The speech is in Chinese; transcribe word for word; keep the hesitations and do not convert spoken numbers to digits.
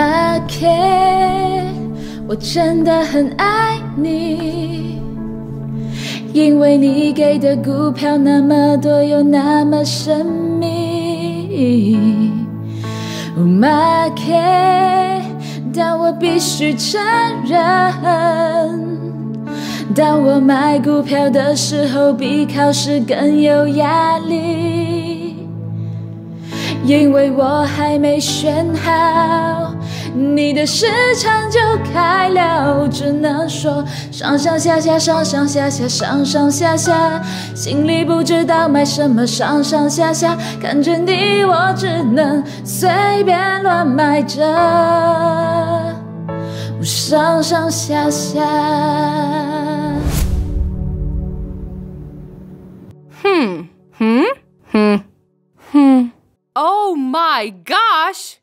Market， 我真的很爱你，因为你给的股票那么多，又那么神秘。Market， 但我必须承认，当我买股票的时候，比考试更有压力，因为我还没选好。 你的市场就开了，只能说上上下下，上上下下，上上下下，心里不知道买什么，上上下下，看着你我只能随便乱买着，上上下下。Hmm hmm hmm hmm. Oh my gosh.